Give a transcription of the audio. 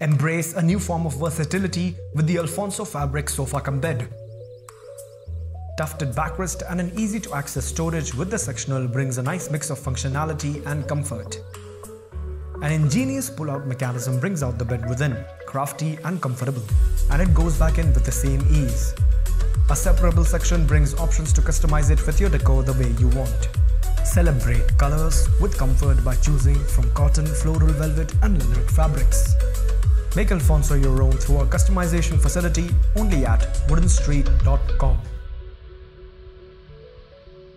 embrace a new form of versatility with the Alfonso fabric sofa cum bed. Tufted backrest and an easy to access storage with the sectional brings a nice mix of functionality and comfort. An ingenious pull-out mechanism brings out the bed within, crafty and comfortable, and it goes back in with the same ease. A separable section brings options to customize it with your decor the way you want. Celebrate colors with comfort by choosing from cotton, floral velvet and lilac fabrics. Make Alfonso your own through our customization facility only at WoodenStreet.com.